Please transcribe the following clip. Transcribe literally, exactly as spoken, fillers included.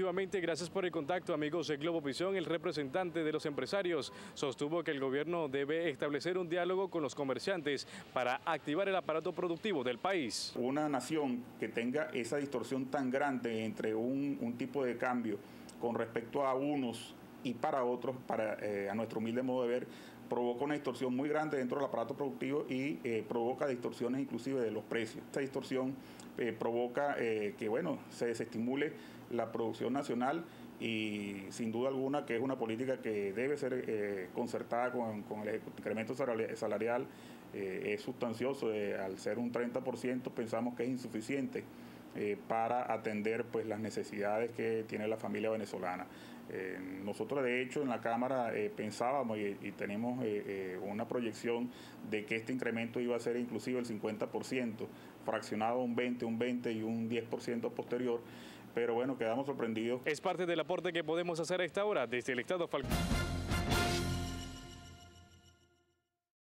Efectivamente, gracias por el contacto, amigos de Globovisión. El representante de los empresarios sostuvo que el gobierno debe establecer un diálogo con los comerciantes para activar el aparato productivo del país. Una nación que tenga esa distorsión tan grande entre un, un tipo de cambio con respecto a unos y para otros, para, eh, a nuestro humilde modo de ver, provoca una distorsión muy grande dentro del aparato productivo y eh, provoca distorsiones inclusive de los precios. Esta distorsión eh, provoca eh, que, bueno, se desestimule la producción nacional y sin duda alguna que es una política que debe ser eh, concertada con, con el incremento salarial. Eh, es sustancioso, eh, al ser un treinta por ciento pensamos que es insuficiente Eh, para atender pues las necesidades que tiene la familia venezolana. Eh, nosotros de hecho en la Cámara eh, pensábamos y, y tenemos eh, eh, una proyección de que este incremento iba a ser inclusive el cincuenta por ciento, fraccionado un veinte por ciento, un veinte por ciento y un diez por ciento posterior, pero bueno, quedamos sorprendidos. Es parte del aporte que podemos hacer a esta hora desde el estado Falcón.